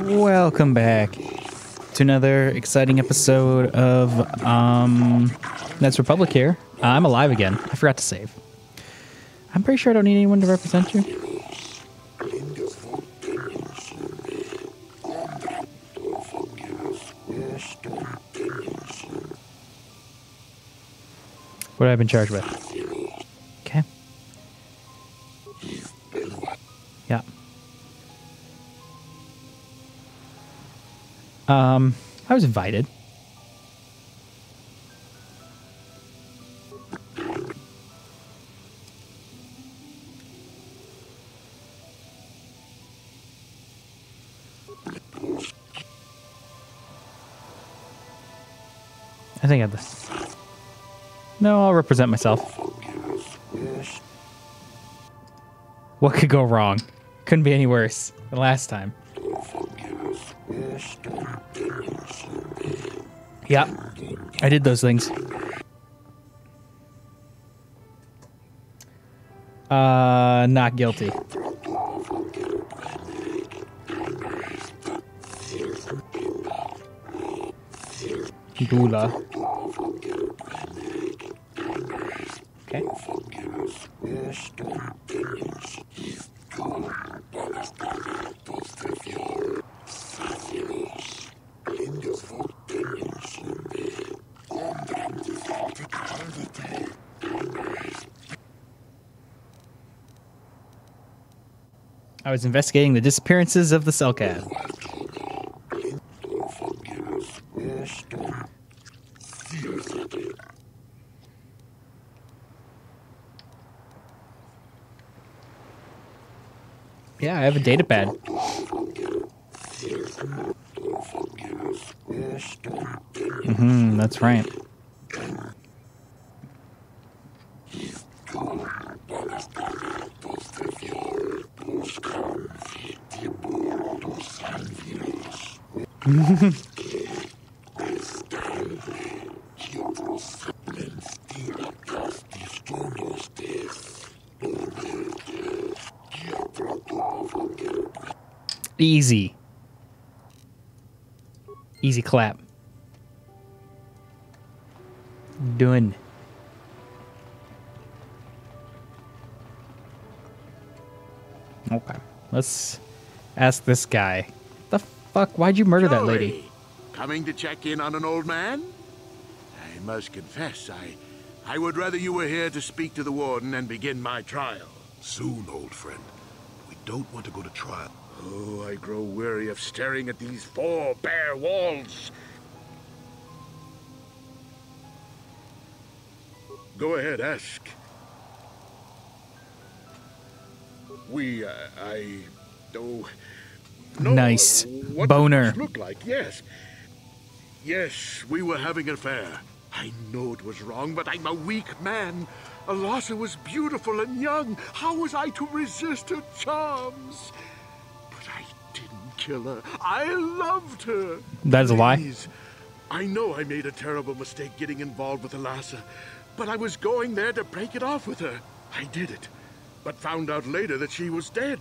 Welcome back to another exciting episode of Nets Republic here. I'm alive again. I forgot to save. I'm pretty sure I don't need anyone to represent you. What have I been charged with? Okay. Yeah. I was invited. I think I have this. No, I'll represent myself. What could go wrong? Couldn't be any worse than last time. Yeah, I did those things. Not guilty. Dula. Okay. I was investigating the disappearances of the Selkath. Yeah, I have a datapad. Mm-hmm, that's right. Easy. Easy clap. Done. Okay. Let's ask this guy. The fuck? Why'd you murder that lady? Coming to check in on an old man? I must confess, I would rather you were here to speak to the warden and begin my trial. Soon, old friend. We don't want to go to trial. Oh, I grow weary of staring at these four bare walls. Go ahead, ask. Nice. What boner. Look like, yes. Yes, we were having an affair. I know it was wrong, but I'm a weak man. Elassa was beautiful and young. How was I to resist her charms? Killer. I loved her. That's a lie. I know I made a terrible mistake getting involved with Elassa, but I was going there to break it off with her. I did it, but found out later that she was dead.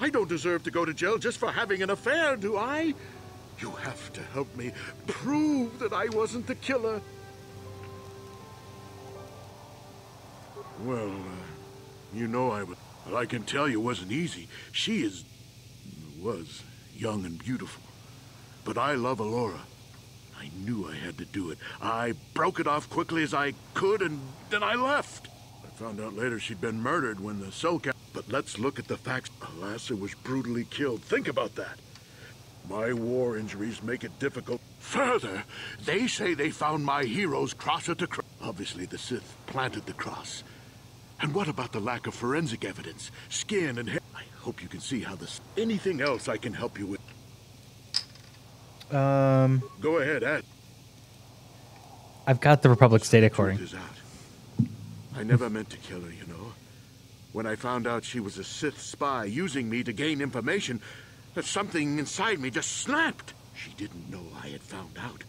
I don't deserve to go to jail just for having an affair, do I? You have to help me prove that I wasn't the killer. Well, you know well, I can tell you it wasn't easy. She was young and beautiful, but I love Alora. I knew I had to do it. I broke it off quickly as I could, and then I left. I found out later she'd been murdered when the Selkath. But let's look at the facts. Elassa was brutally killed. Think about that. My war injuries make it difficult. Further, they say they found my hero's cross at the cross. Obviously, the Sith planted the cross. And what about the lack of forensic evidence? Skin and hair. Hope you can see how this. Anything else I can help you with? Go ahead, Ed. I've got the Republic's data recording. I never meant to kill her, you know. When I found out she was a Sith spy using me to gain information, something inside me just snapped. She didn't know I had found out,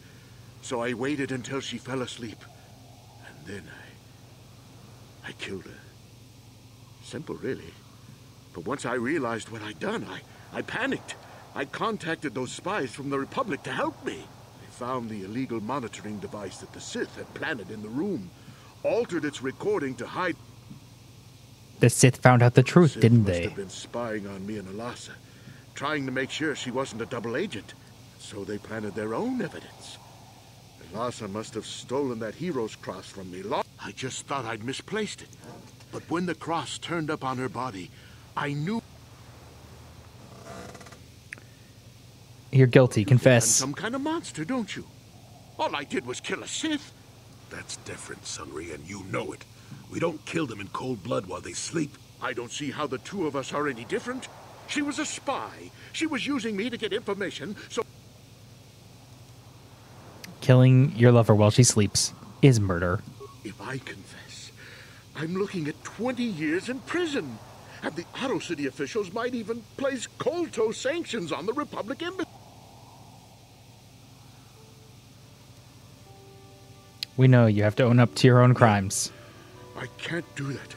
so I waited until she fell asleep, and then I killed her. Simple, really. But once I realized what I'd done, I panicked. I contacted those spies from the Republic to help me. They found the illegal monitoring device that the Sith had planted in the room, altered its recording to hide... The Sith found out the truth, didn't they? Have been spying on me and Elassa, trying to make sure she wasn't a double agent. So they planted their own evidence. Elassa must have stolen that hero's cross from me. I just thought I'd misplaced it. But when the cross turned up on her body, I knew... You're guilty, confess. Some kind of monster, don't you? All I did was kill a Sith. That's different, Sunry, and you know it. We don't kill them in cold blood while they sleep. I don't see how the two of us are any different. She was a spy. She was using me to get information, so... Killing your lover while she sleeps is murder. If I confess, I'm looking at 20 years in prison. And the Auto City officials might even place Kolto sanctions on the Republic embassy. We know you have to own up to your own crimes. I can't do that.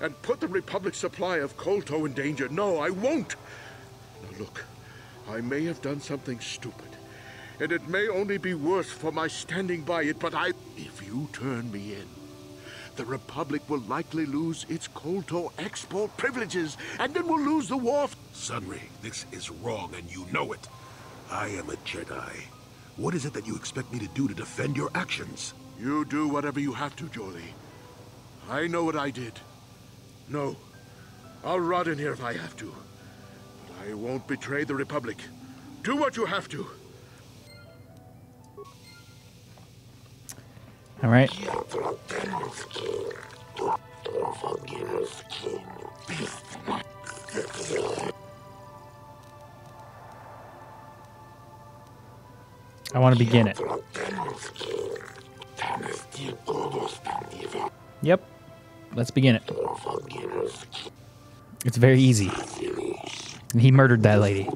And put the Republic's supply of Kolto in danger. No, I won't. Now look, I may have done something stupid. And it may only be worse for my standing by it, but I... If you turn me in, the Republic will likely lose its Kolto export privileges, and then we'll lose the war... Sunry, this is wrong, and you know it. I am a Jedi. What is it that you expect me to do to defend your actions? You do whatever you have to, Jolee. I know what I did. No, I'll rot in here if I have to. But I won't betray the Republic. Do what you have to. All right. I want to begin it. Yep. Let's begin it. It's very easy. He murdered that lady.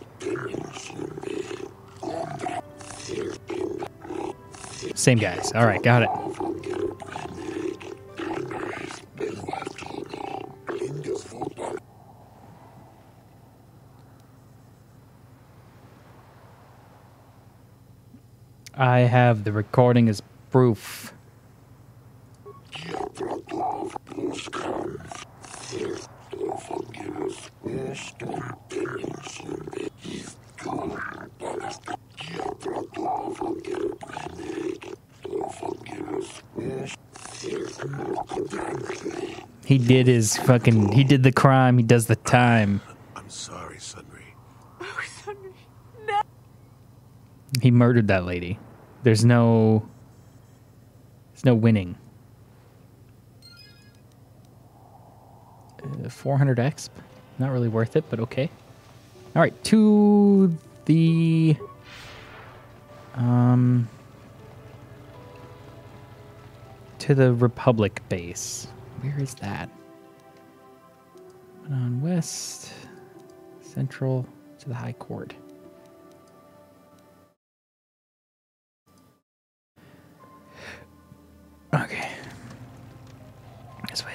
Same guys. All right, got it. I have the recording as proof. He did his fucking... He did the crime. He does the time. I'm sorry, Sunry. Oh, Sunry, no. He murdered that lady. There's no winning. 400 exp. Not really worth it, but okay. All right, to the... to the Republic base. Where is that? Manaan West, Central, to the High Court. Okay. This way.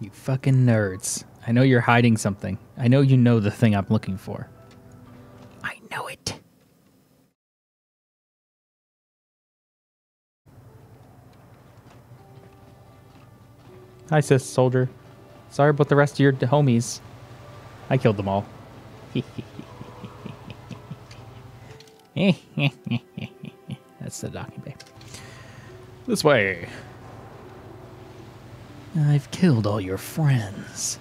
You fucking nerds. I know you're hiding something. I know you know the thing I'm looking for. I know it. Hi, sis soldier. Sorry about the rest of your homies. I killed them all. That's the docking bay. This way. I've killed all your friends.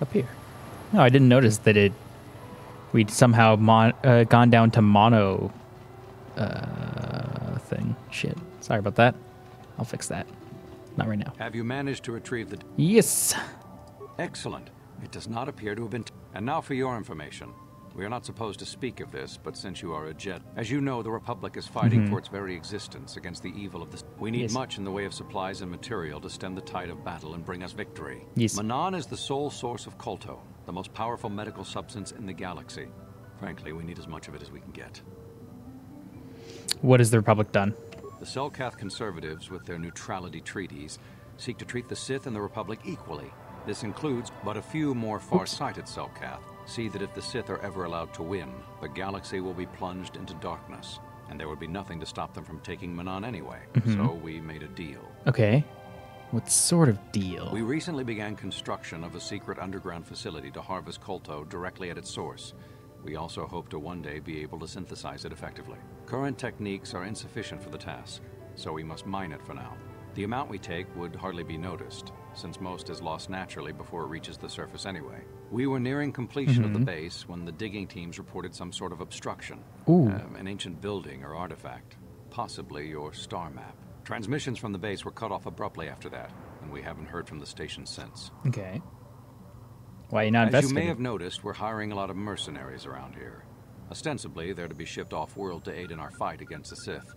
Up here. No, I didn't notice that it... We'd somehow gone down to mono... thing. Shit. Sorry about that. I'll fix that. Not right now. Have you managed to retrieve the... Yes! Excellent. It does not appear to have been... And now for your information. We are not supposed to speak of this, but since you are a Jedi, as you know, the Republic is fighting for its very existence against the evil of the... We need much in the way of supplies and material to stem the tide of battle and bring us victory. Manaan is the sole source of Kolto, the most powerful medical substance in the galaxy. Frankly, we need as much of it as we can get. What has the Republic done? The Selkath conservatives, with their neutrality treaties, seek to treat the Sith and the Republic equally. This includes but a few more far-sighted Selkath. See that if the Sith are ever allowed to win, the galaxy will be plunged into darkness, and there would be nothing to stop them from taking Manaan anyway. So we made a deal. Okay. What sort of deal? We recently began construction of a secret underground facility to harvest Kolto directly at its source. We also hope to one day be able to synthesize it effectively. Current techniques are insufficient for the task, so we must mine it for now. The amount we take would hardly be noticed, since most is lost naturally before it reaches the surface anyway. We were nearing completion of the base when the digging teams reported some sort of obstruction. An ancient building or artifact, possibly your star map. Transmissions from the base were cut off abruptly after that, and we haven't heard from the station since. Okay. Why are you not investigating? As you may have noticed, we're hiring a lot of mercenaries around here. Ostensibly, they're to be shipped off-world to aid in our fight against the Sith,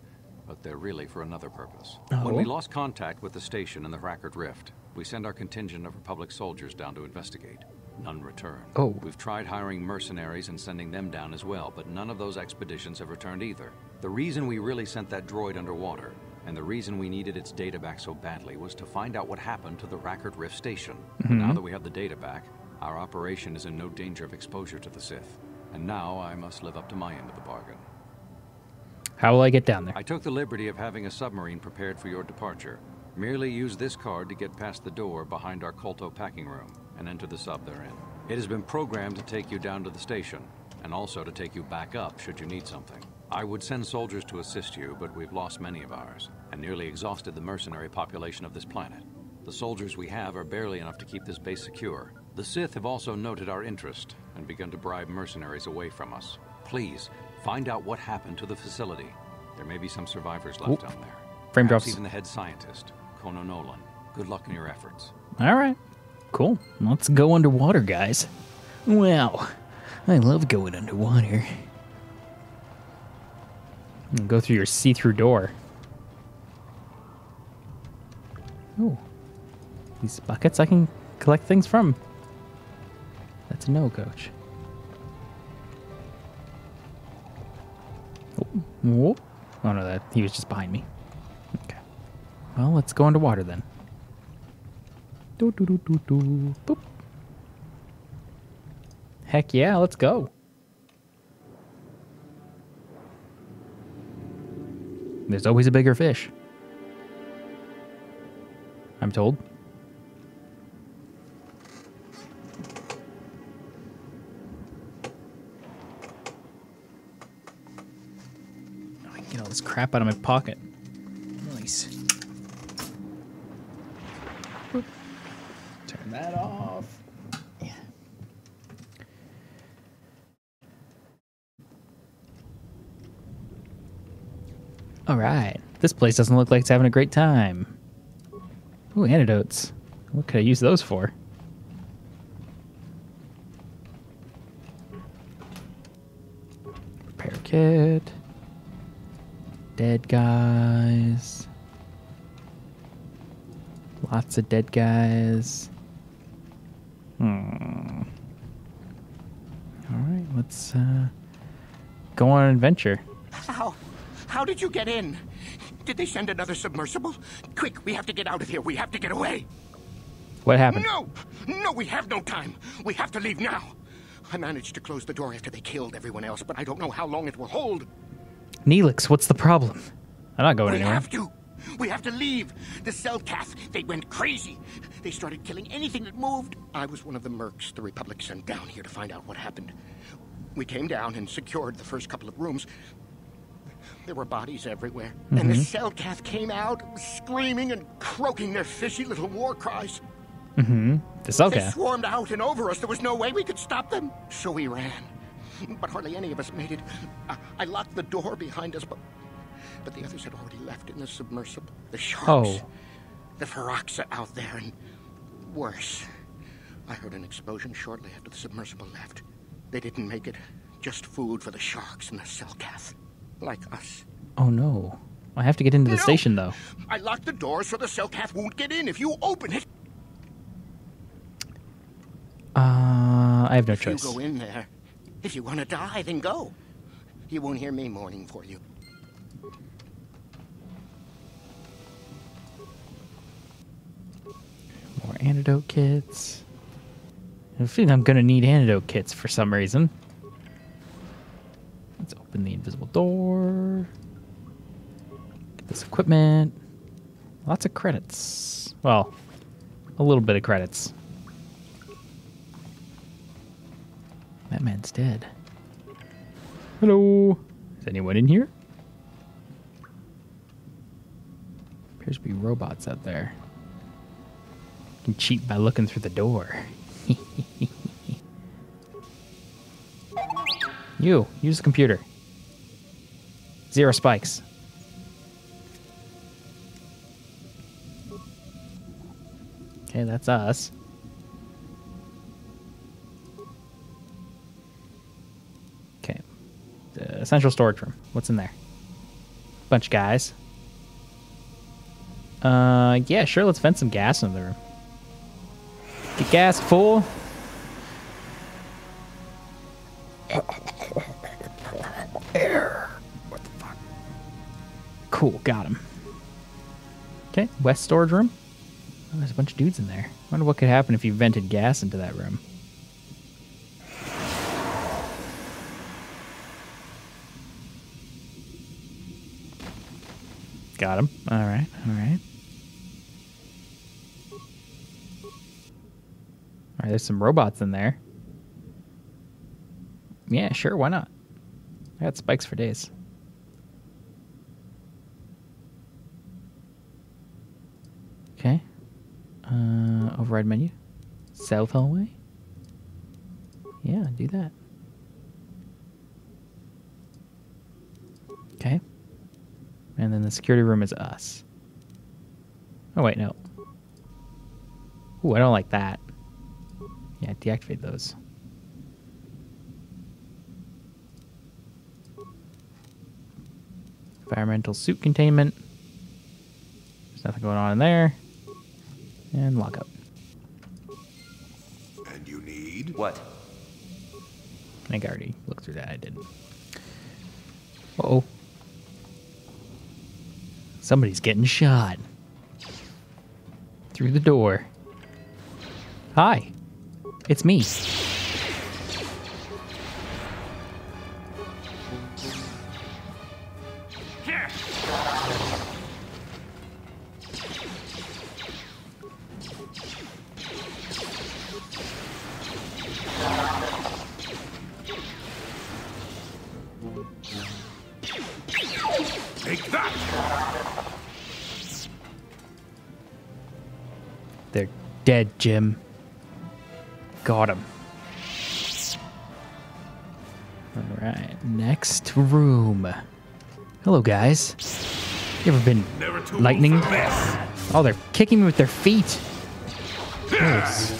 but they're really for another purpose. When we lost contact with the station in the Hrakert Rift, we send our contingent of Republic soldiers down to investigate. None return. We've tried hiring mercenaries and sending them down as well, but none of those expeditions have returned either. The reason we really sent that droid underwater, and the reason we needed its data back so badly, was to find out what happened to the Hrakert Rift station. Now that we have the data back, our operation is in no danger of exposure to the Sith. And now I must live up to my end of the bargain. How will I get down there? I took the liberty of having a submarine prepared for your departure. Merely use this card to get past the door behind our Kolto packing room and enter the sub therein. It has been programmed to take you down to the station, and also to take you back up should you need something. I would send soldiers to assist you, but we've lost many of ours, and nearly exhausted the mercenary population of this planet. The soldiers we have are barely enough to keep this base secure. The Sith have also noted our interest and begun to bribe mercenaries away from us. Please, find out what happened to the facility. There may be some survivors left down there. Frame drops. Even the head scientist, Kono Nolan. Good luck in your efforts. All right. Cool. Let's go underwater, guys. Wow. I love going underwater. Go through your see-through door. Oh. These buckets I can collect things from. That's a no, coach. Oh, oh no, that he was just behind me. Okay. Well, let's go underwater then. Boop. Heck yeah, let's go. There's always a bigger fish, I'm told. Get all this crap out of my pocket. Nice. Boop. Turn that off. Yeah. All right. This place doesn't look like it's having a great time. Ooh, antidotes. What could I use those for? Repair kit. Dead guys. Lots of dead guys. All right, let's go on an adventure. How did you get in? Did they send another submersible? Quick, we have to get out of here. We have to get away. What happened? No, we have no time. We have to leave now. I managed to close the door after they killed everyone else, but I don't know how long it will hold. Neelix, what's the problem? I'm not going anywhere. We have to leave. The Selkath, they went crazy. They started killing anything that moved. I was one of the mercs the Republic sent down here to find out what happened. We came down and secured the first couple of rooms. There were bodies everywhere. And the Selkath came out screaming and croaking their fishy little war cries. The Selkath. They swarmed out and over us. There was no way we could stop them. So we ran. But hardly any of us made it. I locked the door behind us, but the others had already left in the submersible. The sharks, the Pheroxa out there, and worse. I heard an explosion shortly after the submersible left. They didn't make it, just food for the sharks and the Selkath, like us. Oh no. I have to get into the station, though. I locked the door so the Selkath won't get in if you open it. I have no choice. You go in there. If you want to die, then go. You won't hear me mourning for you. More antidote kits. I feel I'm going to need antidote kits for some reason. Let's open the invisible door. Get this equipment. Lots of credits. Well, a little bit of credits. That man's dead. Hello. Is anyone in here? Appears to be robots out there. You can cheat by looking through the door. You, use the computer. 0 spikes. Okay, that's us. Central storage room. What's in there? Bunch of guys. Yeah, sure. Let's vent some gas in the room. Get gas, fool. Air. What the fuck? Cool. Got him. Okay. West storage room. Oh, there's a bunch of dudes in there. I wonder what could happen if you vented gas into that room. Got him. All right. All right. All right. There's some robots in there. Yeah, sure. Why not? I got spikes for days. Okay. Override menu. South hallway. Yeah, do that. Okay. And then the security room is us. Oh, wait, no. Ooh, I don't like that. Yeah, deactivate those. Environmental suit containment. There's nothing going on in there. And lockup. And you need? What? I think I already looked through that. I did. Uh-oh. Somebody's getting shot. Through the door. Hi. It's me. Here. Take that! They're dead, Jim. Got him. Alright, next room. Hello, guys. You ever been lightning? Oh, they're kicking me with their feet. Nice.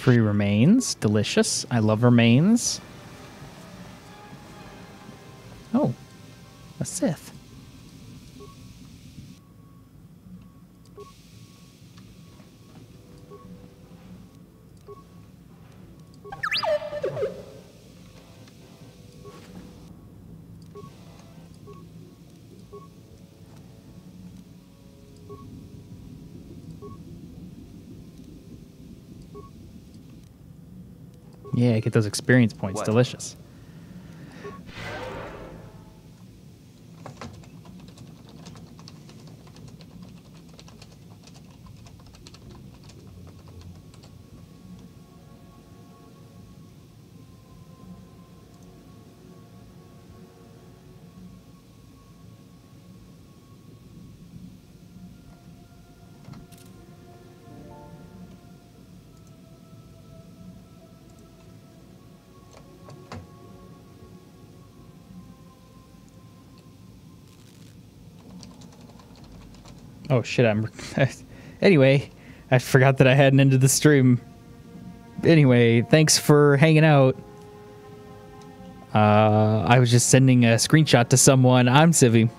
Free remains. Delicious. I love remains. Oh. A Sith. Yeah, get those experience points. What? Delicious. Oh shit, I'm... Anyway, I forgot that I hadn't ended the stream. Anyway, thanks for hanging out. I was just sending a screenshot to someone. I'm Civvie.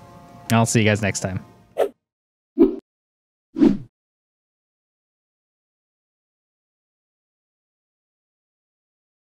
I'll see you guys next time.